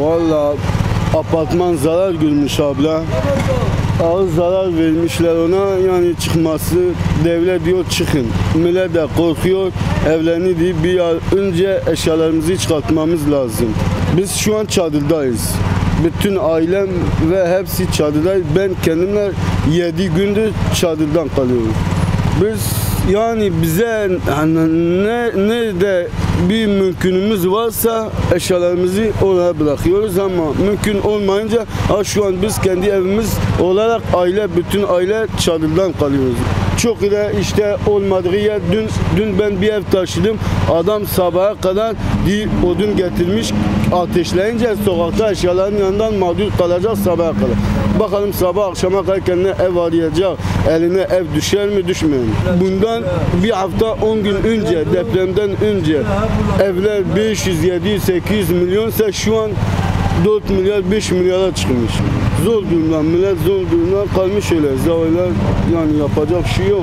Valla apartman zarar görmüş abla. Ağır zarar vermişler ona, yani çıkması, devlet diyor çıkın. Millet de korkuyor, evlerini deyip bir yer önce eşyalarımızı çıkartmamız lazım. Biz şu an çadırdayız. Bütün ailem ve hepsi çadırdayız. Ben kendimle 7 gündür çadırdan kalıyorum. Biz yani bize nerede bir mümkünümüz varsa eşyalarımızı oraya bırakıyoruz, ama mümkün olmayınca şu an biz kendi evimiz olarak aile, bütün aile çadırdan kalıyoruz. Çok ile işte olmadığı yer, dün ben bir ev taşıdım, adam sabaha kadar bir odun getirmiş, ateşleyince sokakta eşyaların yanından mağdur kalacak sabaha kadar. Bakalım sabah akşama kadar kendine ev arayacak, eline ev düşer mi düşmüyor mu? Bundan bir hafta 10 gün önce, depremden önce evler 500-700-800 milyonsa şu an 4 milyar 5 milyara çıkmış. Zor durumdan, millet zor durumdan kalmış öyle. Zavallar, yani yapacak şey yok.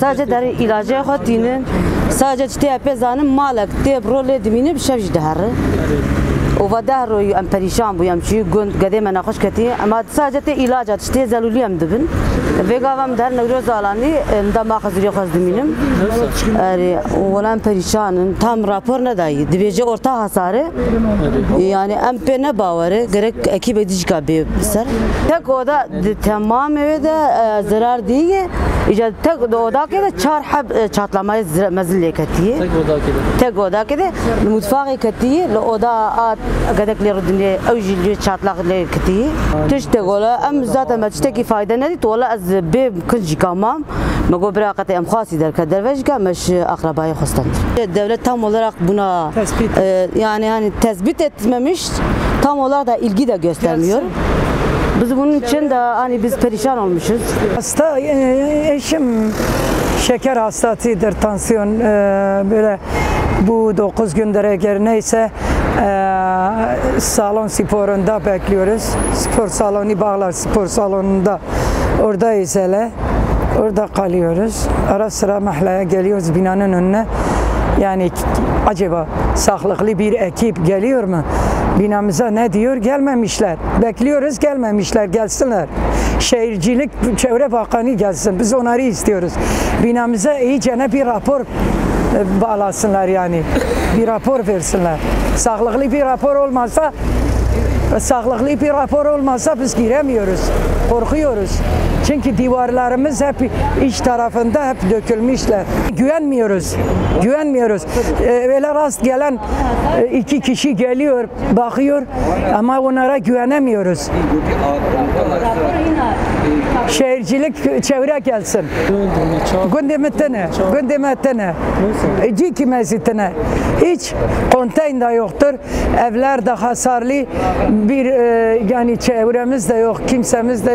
Sadece der ilacı hatinin, sadece CHP zanın malak diye rol edimini bir şey derdi. Ova derdi, ben perişan buyum çünkü gün kademe nakış kati, ama sadece ilaç açtı, zeluliyem dibin. Ve gavam der negroz alani, dama kazıyor kazdiminim. Olan perişanın tam rapor ne dayı, dibece orta hasarı, yani MP ne bağırı, gerek ekip edici kabı. Tek oda tamamı evde zarar değil. İşte tek odadaki de 4 çatlamayı mazile katıyor. Tek odadaki de mutfağı katıyor, oda gadekleri dünya öyle çatlakları katıyor. Tüşte gola, ama zaten tüşteki fayda nedir? Ola az bir kılcı kamam, mego bırakatı emkasi der kadar vejga meş akrabayı hastandır. Devlet tam olarak buna yani hani tespit etmemiş, tam olarak da ilgi de göstermiyor. Biz bunun için de hani biz perişan olmuşuz. Hasta eşim şeker hastasıdır, tansiyon böyle bu 9 gündere göre neyse salon sporunda bekliyoruz. Spor salonu Bağlar spor salonunda oradayız hele. Orada kalıyoruz. Ara sıra mahalleye geliyoruz binanın önüne. Yani acaba sağlıklı bir ekip geliyor mu? Binamıza ne diyor? Gelmemişler. Bekliyoruz, gelmemişler. Gelsinler. Şehircilik, Çevre Bakanı gelsin. Biz onları istiyoruz. Binamıza iyice bir rapor bağlasınlar yani. Bir rapor versinler. Sağlıklı bir rapor olmazsa, biz giremiyoruz. Korkuyoruz. Çünkü divarlarımız hep iç tarafında hep dökülmüşler. Güvenmiyoruz. Böyle rast gelen 2 kişi geliyor, bakıyor ama onlara güvenemiyoruz. Şehircilik Çevre gelsin. Gündemette ne? Ciki mezitine. Hiç konteyn de yoktur. Evler de hasarlı. Bir yani çevremiz de yok, kimsemiz de